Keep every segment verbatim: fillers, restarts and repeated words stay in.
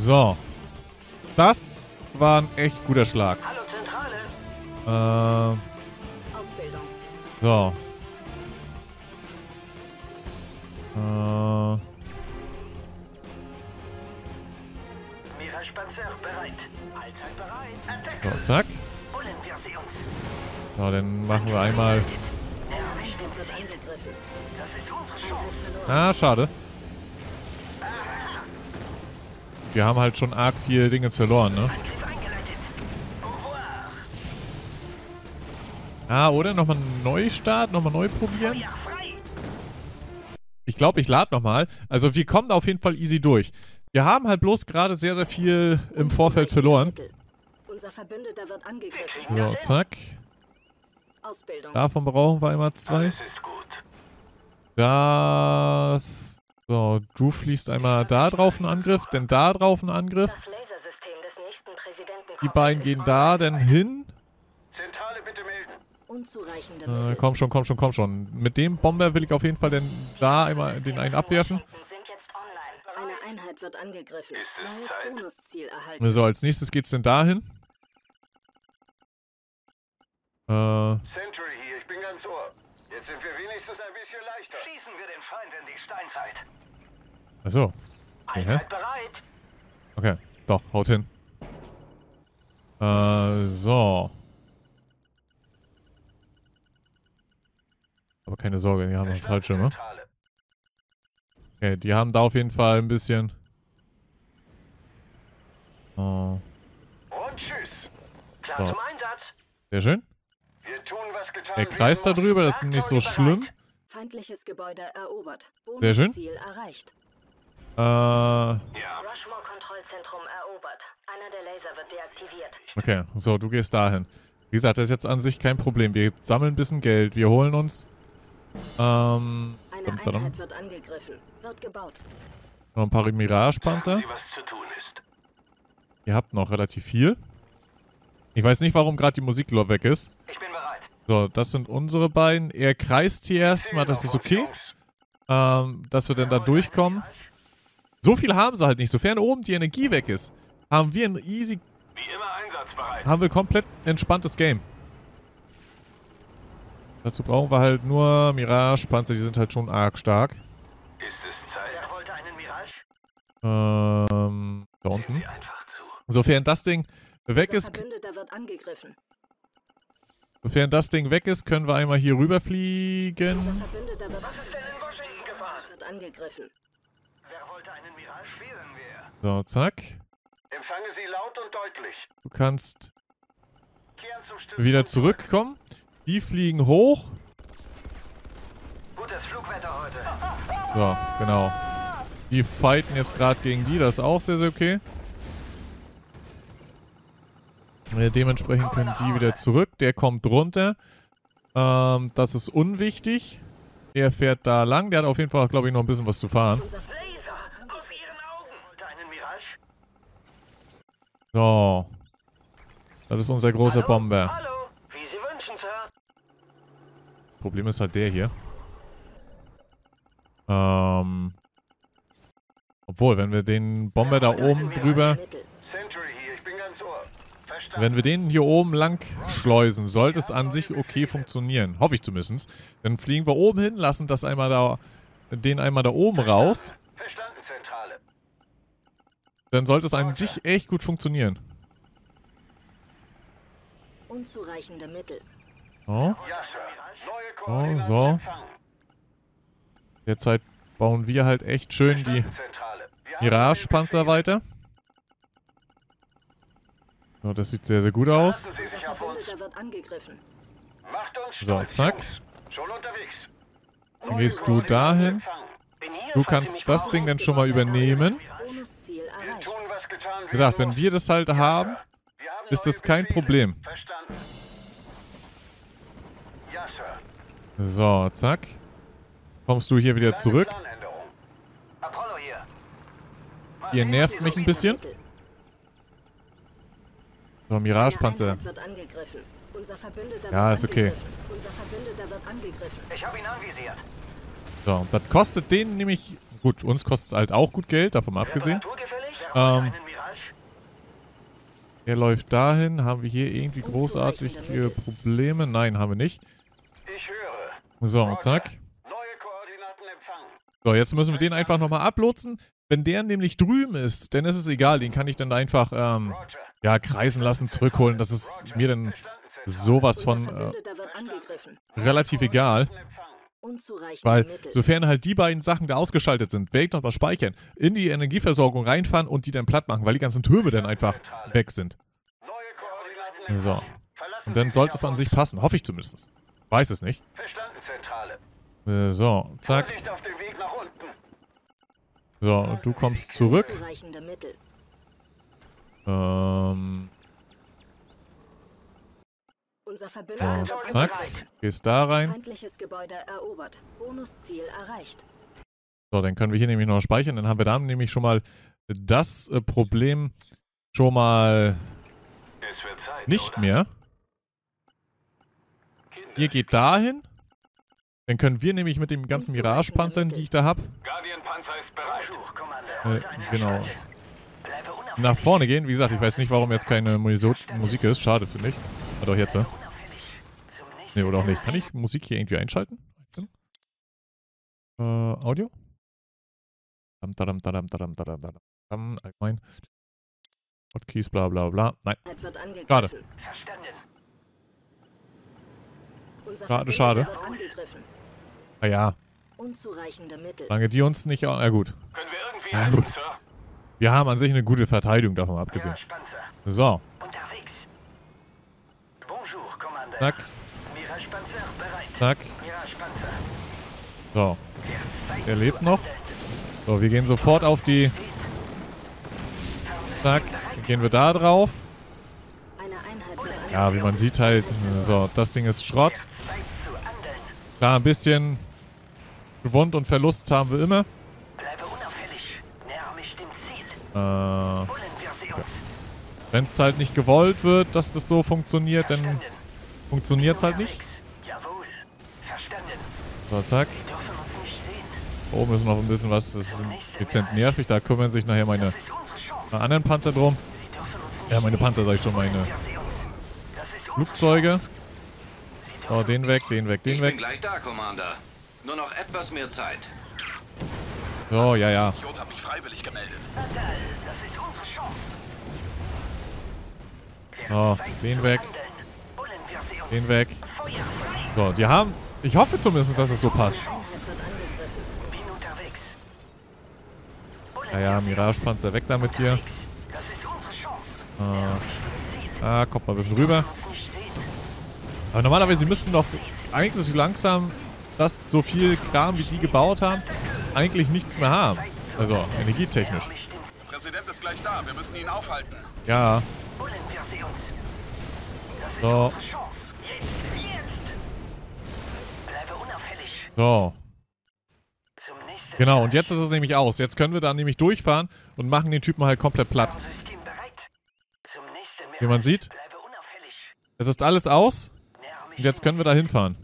So. Das war ein echt guter Schlag. Hallo Zentrale. Äh. Ausbildung. So. Äh. Mirage-Panzer bereit. Allzeit bereit. Attack. So, zack. Holen wir sie uns. So, dann machen wir einmal. Ah, schade. Wir haben halt schon arg viel Dinge verloren, ne? Ah, oder? Nochmal einen Neustart? Nochmal neu probieren? Ich glaube, ich lade nochmal. Also wir kommen da auf jeden Fall easy durch. Wir haben halt bloß gerade sehr, sehr viel im Vorfeld verloren. Unser Verbündeter wird angegriffen. So, zack. Davon brauchen wir einmal zwei. Das... So, du fließt einmal da drauf einen Angriff, dann da drauf einen Angriff. Die beiden gehen da dann hin. Äh, komm schon, komm schon, komm schon. Mit dem Bomber will ich auf jeden Fall denn da einmal den einen abwerfen. So, als nächstes geht's denn da hin. Äh... Jetzt sind wir wenigstens ein bisschen leichter. Schießen wir den Feind in die Steinzeit. Achso. Einheit bereit. Okay, doch, haut hin. Äh, so. Aber keine Sorge, die haben uns halt schon, ne? Okay, die haben da auf jeden Fall ein bisschen... Oh. Und tschüss. Klar zum Einsatz. Sehr schön. Der Kreis da drüber, das ist nicht so schlimm. Feindliches Gebäude erobert. Sehr schön. Ziel erreicht. Äh. Rushmore Kontrollzentrum erobert. Einer der Laser wird deaktiviert. Okay, so, du gehst dahin. Wie gesagt, das ist jetzt an sich kein Problem. Wir sammeln ein bisschen Geld, wir holen uns. Ähm. Eine Einheit wird angegriffen. Wird gebaut. Noch ein paar Mirage-Panzer. Ihr habt noch relativ viel. Ich weiß nicht, warum gerade die Musik weg ist. Ich bin bereit. So, das sind unsere beiden. Er kreist hier erstmal, das ist okay. Ähm, dass wir dann da durchkommen. So viel haben sie halt nicht. Sofern oben die Energie weg ist, haben wir ein easy... Wie immer einsatzbereit. Haben wir komplett entspanntes Game. Dazu brauchen wir halt nur Mirage-Panzer, die sind halt schon arg stark. Ist es Zeit? Wer wollte einen Mirage? Ähm, da unten. Sofern das Ding... weg ist. Sofern das Ding weg ist, können wir einmal hier rüberfliegen. So, zack. Du kannst wieder zurückkommen. Die fliegen hoch. So, genau. Die fighten jetzt gerade gegen die, das ist auch sehr, sehr okay. Dementsprechend können die wieder zurück. Der kommt runter. Ähm, das ist unwichtig. Der fährt da lang. Der hat auf jeden Fall, glaube ich, noch ein bisschen was zu fahren. So. Das ist unser großer Bomber. Das Problem ist halt der hier. Ähm. Obwohl, wenn wir den Bomber da oben drüber... Wenn wir den hier oben lang schleusen, sollte es an sich okay funktionieren. Hoffe ich zumindest. Dann fliegen wir oben hin, lassen das einmal da, den einmal da oben raus. Dann sollte es an sich echt gut funktionieren. Unzureichende Mittel. So. So, so. Derzeit bauen wir halt echt schön die Mirage-Panzer weiter. So, das sieht sehr, sehr gut aus. So, zack. Dann gehst du dahin. Du kannst das Ding dann schon mal übernehmen. Wie gesagt, wenn wir das halt haben, ist das kein Problem. So, zack. Kommst du hier wieder zurück. Ihr nervt mich ein bisschen. So, Mirage-Panzer. Ja, ist okay. So, das kostet denen nämlich... Gut, uns kostet es halt auch gut Geld, davon abgesehen. Ähm, Der läuft dahin. Haben wir hier irgendwie großartig Probleme? Nein, haben wir nicht. Ich höre. So, zack. Neue Koordinaten empfangen. So, jetzt müssen wir den einfach nochmal ablotsen. Wenn der nämlich drüben ist, dann ist es egal. Den kann ich dann einfach ähm, ja, kreisen lassen, zurückholen. Das ist mir dann sowas von äh, relativ egal. Weil, sofern halt die beiden Sachen da ausgeschaltet sind, werde ich noch mal speichern, in die Energieversorgung reinfahren und die dann platt machen, weil die ganzen Türme dann einfach weg sind. So. Und dann sollte es an sich passen. Hoffe ich zumindest. Weiß es nicht. So, zack. So, und du kommst zurück. Ähm... Unser Verbündeter wird angegriffen. Gehst da rein. Feindliches Gebäude erobert. Bonusziel erreicht. So, dann können wir hier nämlich noch speichern. Dann haben wir da nämlich schon mal das äh, Problem schon mal Zeit, nicht oder? Mehr. Kinder. Ihr geht dahin. Dann können wir nämlich mit dem ganzen Mirage-Panzern, die ich da habe, äh, genau, nach vorne gehen. Wie gesagt, ich weiß nicht, warum jetzt keine Musik ist. Schade, finde ich. Ah, doch jetzt, ne? Ne, oder auch nicht. Kann ich Musik hier irgendwie einschalten? Äh, Audio? Allgemein. Hotkeys, bla bla bla. Nein. Schade. Schade, schade. Ah ja. Solange die uns nicht... Ah, gut. Ja, gut. Wir haben an sich eine gute Verteidigung, davon mal abgesehen. So. Zack. Zack. So. Der lebt noch. So, wir gehen sofort auf die... Zack. Dann gehen wir da drauf. Ja, wie man sieht halt... So, das Ding ist Schrott. Klar, ein bisschen... Gewund und Verlust haben wir immer. Äh... Okay. Wenn es halt nicht gewollt wird, dass das so funktioniert, dann... Funktioniert's halt nicht. So, zack. Da oben ist noch ein bisschen was. Das ist dezent nervig. Da kümmern sich nachher meine, meine anderen Panzer drum. Ja, meine Panzer, sag ich schon, meine Flugzeuge. So, den weg, den weg, den weg. Ich bin gleich da, Commander. Nur noch etwas mehr Zeit. So, ja, ja. Ich habe mich freiwillig gemeldet. So, den weg. Den weg. So, die haben... Ich hoffe zumindest, dass es so passt. Naja, Mirage-Panzer, weg da mit dir. Ah, kommt mal ein bisschen rüber. Aber normalerweise, sie müssten doch... Eigentlich ist es langsam, dass so viel Kram, wie die gebaut haben, eigentlich nichts mehr haben. Also, energietechnisch. Der Präsident ist gleich da, wir müssen ihn aufhalten. Ja. So. So. Genau, und jetzt ist es nämlich aus. Jetzt können wir da nämlich durchfahren und machen den Typen halt komplett platt. Wie man sieht, es ist alles aus und jetzt können wir da hinfahren.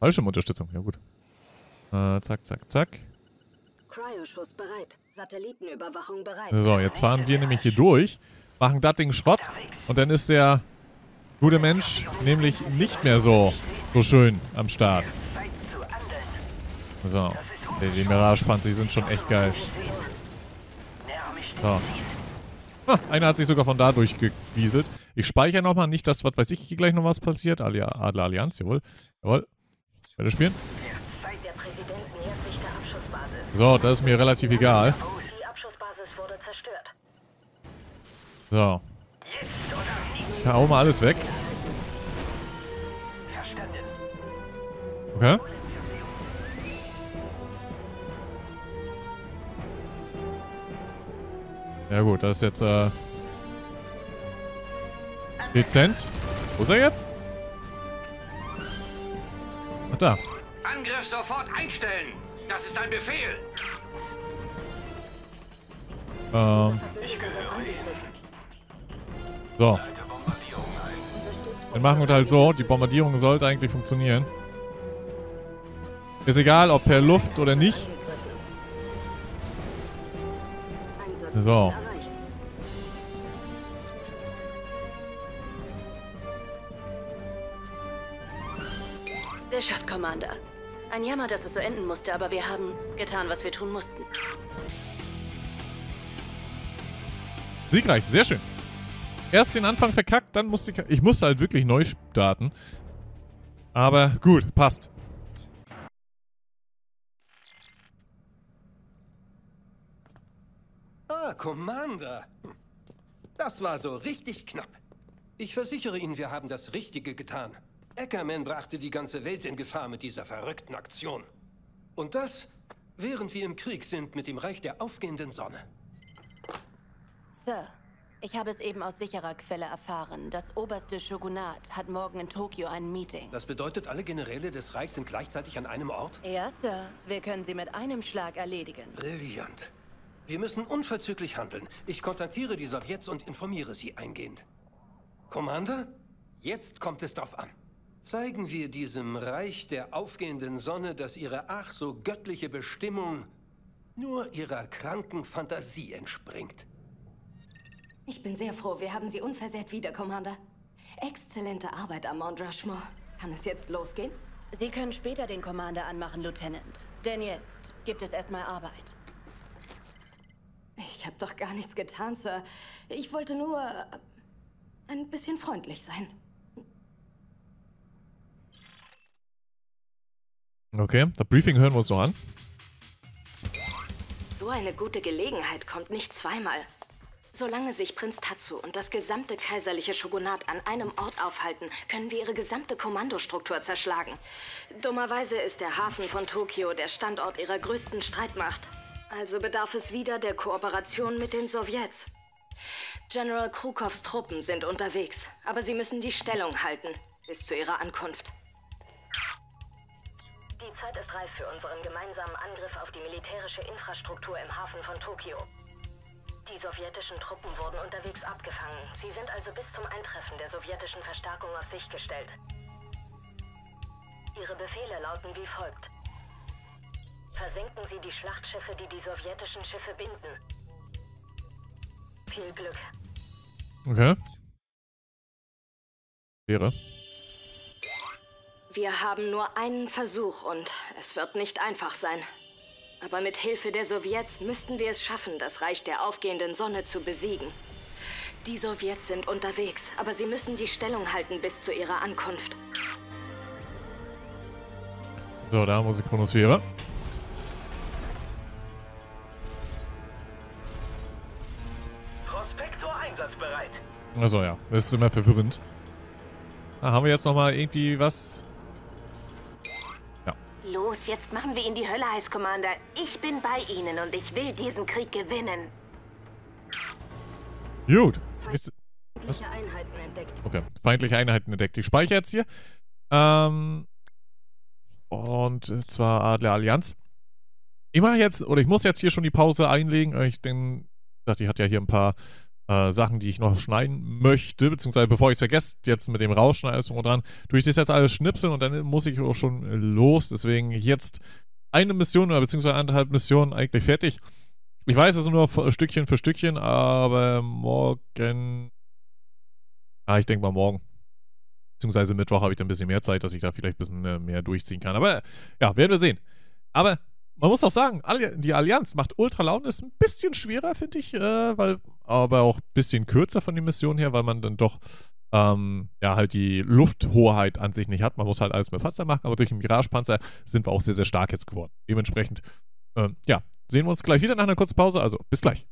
Fallschirmunterstützung, ja gut. Äh, zack, zack, zack. So, jetzt fahren wir nämlich hier durch, machen das Ding Schrott und dann ist der gute Mensch nämlich nicht mehr so, so schön am Start. So, die Mirage-Panzer, die sind schon echt geil. So. Ah, einer hat sich sogar von da durchgewieselt. Ich speichere nochmal, nicht das, was weiß ich, hier gleich noch was passiert. Adler Allianz, jawohl. Jawohl. Weiter spielen. So, das ist mir relativ egal. So. Ich hau mal alles weg. Okay. Ja gut, das ist jetzt äh, dezent. Wo ist er jetzt? Ach da. Angriff sofort einstellen. Das ist ein Befehl. Ähm. So. Dann machen wir halt so. Die Bombardierung sollte eigentlich funktionieren. Ist egal, ob per Luft oder nicht. So. Commander. Ein Jammer, dass es so enden musste, aber wir haben getan, was wir tun mussten. Siegreich, sehr schön. Erst den Anfang verkackt, dann musste ich... Ich musste halt wirklich neu starten. Aber gut, passt. Ah, Commander. Das war so richtig knapp. Ich versichere Ihnen, wir haben das Richtige getan. Eckerman brachte die ganze Welt in Gefahr mit dieser verrückten Aktion. Und das, während wir im Krieg sind mit dem Reich der aufgehenden Sonne. Sir, ich habe es eben aus sicherer Quelle erfahren. Das oberste Shogunat hat morgen in Tokio ein Meeting. Das bedeutet, alle Generäle des Reichs sind gleichzeitig an einem Ort? Ja, Sir. Wir können sie mit einem Schlag erledigen. Brillant. Wir müssen unverzüglich handeln. Ich kontaktiere die Sowjets und informiere sie eingehend. Commander, jetzt kommt es drauf an. Zeigen wir diesem Reich der aufgehenden Sonne, dass ihre ach so göttliche Bestimmung nur ihrer kranken Fantasie entspringt. Ich bin sehr froh, wir haben Sie unversehrt wieder, Commander. Exzellente Arbeit am Mount Rushmore. Kann es jetzt losgehen? Sie können später den Commander anmachen, Lieutenant. Denn jetzt gibt es erstmal Arbeit. Ich habe doch gar nichts getan, Sir. Ich wollte nur... ein bisschen freundlich sein. Okay, das Briefing hören wir uns noch an. So eine gute Gelegenheit kommt nicht zweimal. Solange sich Prinz Tatsu und das gesamte kaiserliche Shogunat an einem Ort aufhalten, können wir ihre gesamte Kommandostruktur zerschlagen. Dummerweise ist der Hafen von Tokio der Standort ihrer größten Streitmacht. Also bedarf es wieder der Kooperation mit den Sowjets. General Krukovs Truppen sind unterwegs, aber sie müssen die Stellung halten, bis zu ihrer Ankunft. Die Zeit ist reif für unseren gemeinsamen Angriff auf die militärische Infrastruktur im Hafen von Tokio. Die sowjetischen Truppen wurden unterwegs abgefangen. Sie sind also bis zum Eintreffen der sowjetischen Verstärkung auf Sicht gestellt. Ihre Befehle lauten wie folgt. Versenken Sie die Schlachtschiffe, die die sowjetischen Schiffe binden. Viel Glück. Okay. Wäre. Wir haben nur einen Versuch und es wird nicht einfach sein. Aber mit Hilfe der Sowjets müssten wir es schaffen, das Reich der aufgehenden Sonne zu besiegen. Die Sowjets sind unterwegs, aber sie müssen die Stellung halten bis zu ihrer Ankunft. So, da haben wir die Chronosphäre. Also ja, das ist immer verwirrend. Ah, haben wir jetzt nochmal irgendwie was? Ja. Los, jetzt machen wir ihn die Hölle heiß, Commander. Ich bin bei Ihnen und ich will diesen Krieg gewinnen. Gut. Ist, feindliche Einheiten entdeckt. Okay, feindliche Einheiten entdeckt. Ich speichere jetzt hier. Ähm, und zwar Adler Allianz. Ich mache jetzt, oder ich muss jetzt hier schon die Pause einlegen. Ich denke, die hat ja hier ein paar... Äh, Sachen, die ich noch schneiden möchte, beziehungsweise bevor ich es vergesse, jetzt mit dem Rauschen alles drum und dran, tue ich das jetzt alles schnipseln und dann muss ich auch schon los. Deswegen jetzt eine Mission oder beziehungsweise anderthalb Missionen eigentlich fertig. Ich weiß, es sind nur Stückchen für Stückchen, aber morgen... Ah, ich denke mal morgen. Beziehungsweise Mittwoch habe ich dann ein bisschen mehr Zeit, dass ich da vielleicht ein bisschen mehr durchziehen kann. Aber ja, werden wir sehen. Aber... Man muss auch sagen, die Allianz macht ultra Laune, ist ein bisschen schwerer, finde ich, äh, weil, aber auch ein bisschen kürzer von den Missionen her, weil man dann doch ähm, ja halt die Lufthoheit an sich nicht hat. Man muss halt alles mit Panzer machen, aber durch den Mirage-Panzer sind wir auch sehr, sehr stark jetzt geworden. Dementsprechend, ähm, ja, sehen wir uns gleich wieder nach einer kurzen Pause, also bis gleich.